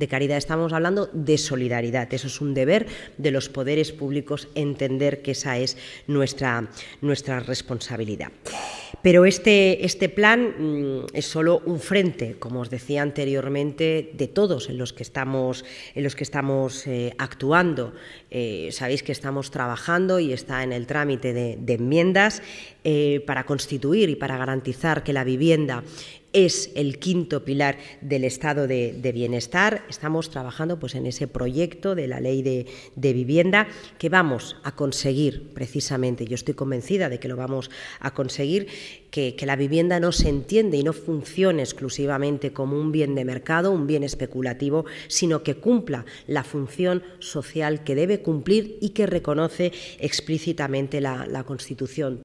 De caridad estamos hablando de solidaridad. Eso es un deber de los poderes públicos, entender que esa es nuestra responsabilidad. Pero este plan es solo un frente, como os decía anteriormente, de todos en los que estamos actuando. Sabéis que estamos trabajando y está en el trámite de enmiendas para constituir y para garantizar que la vivienda es el quinto pilar del estado de bienestar. Estamos trabajando en ese proyecto de la ley de vivienda que vamos a conseguir precisamente, yo estoy convencida de que lo vamos a conseguir, que la vivienda no se entiende y no funcione exclusivamente como un bien de mercado, un bien especulativo, sino que cumpla la función social que debe cumplir y que reconoce explícitamente la Constitución.